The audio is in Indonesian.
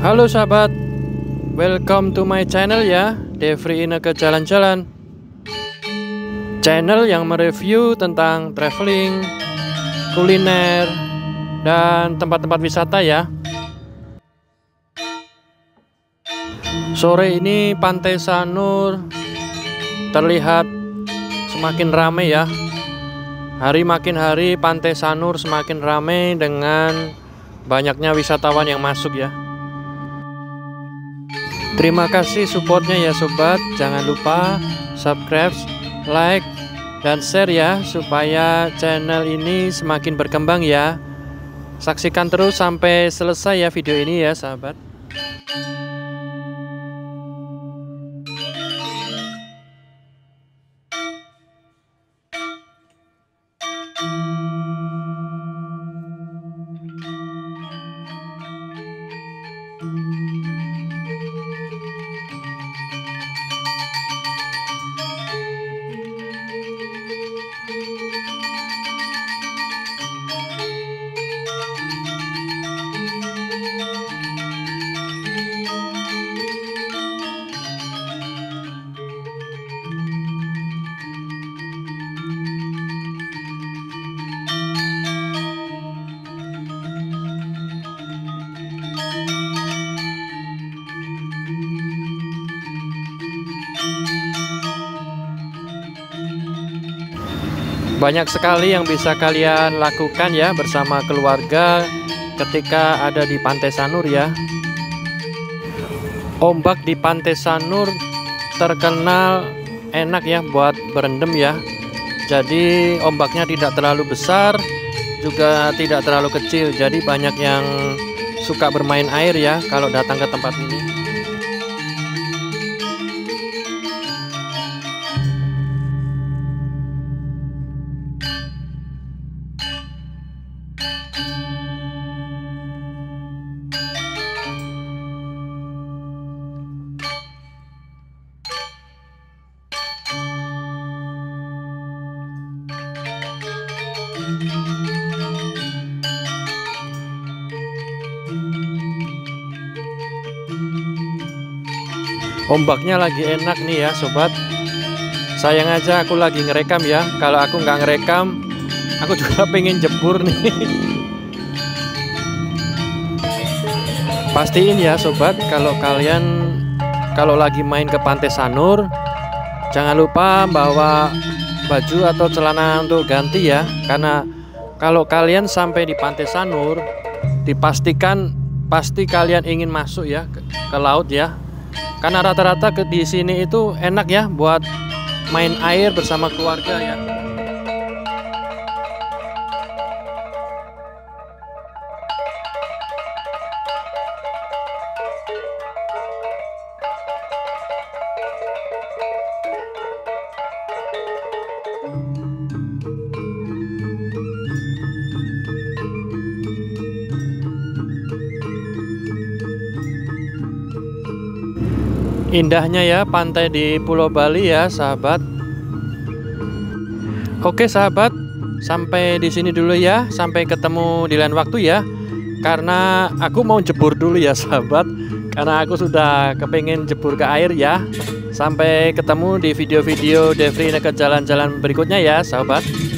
Halo sahabat, welcome to my channel ya, Devri Ineke Jalan-Jalan. Channel yang mereview tentang traveling, kuliner, dan tempat-tempat wisata ya. Sore ini Pantai Sanur terlihat semakin ramai ya. Hari makin hari Pantai Sanur semakin ramai dengan banyaknya wisatawan yang masuk ya. Terima kasih supportnya ya sobat. Jangan lupa subscribe, like, dan share ya, supaya channel ini semakin berkembang ya. Saksikan terus sampai selesai ya video ini ya sahabat. Banyak sekali yang bisa kalian lakukan ya bersama keluarga ketika ada di Pantai Sanur ya. Ombak di Pantai Sanur terkenal enak ya buat berendam ya. Jadi ombaknya tidak terlalu besar, juga tidak terlalu kecil. Jadi banyak yang suka bermain air ya kalau datang ke tempat ini. Ombaknya lagi enak nih ya sobat. Sayang aja aku lagi ngerekam ya. Kalau aku nggak ngerekam, aku juga pengen jebur nih. Pastiin ya sobat, kalau lagi main ke Pantai Sanur, jangan lupa bawa baju atau celana untuk ganti ya. Karena kalau kalian sampai di Pantai Sanur, dipastikan pasti kalian ingin masuk ya ke laut ya. Karena rata-rata di sini itu enak ya buat main air bersama keluarga ya. Indahnya ya pantai di Pulau Bali ya sahabat. Oke sahabat, sampai di sini dulu ya. Sampai ketemu di lain waktu ya. Karena aku mau jebur dulu ya sahabat. Karena aku sudah kepengen jebur ke air ya. Sampai ketemu di video-video Devri Ineke Jalan-Jalan berikutnya ya sahabat.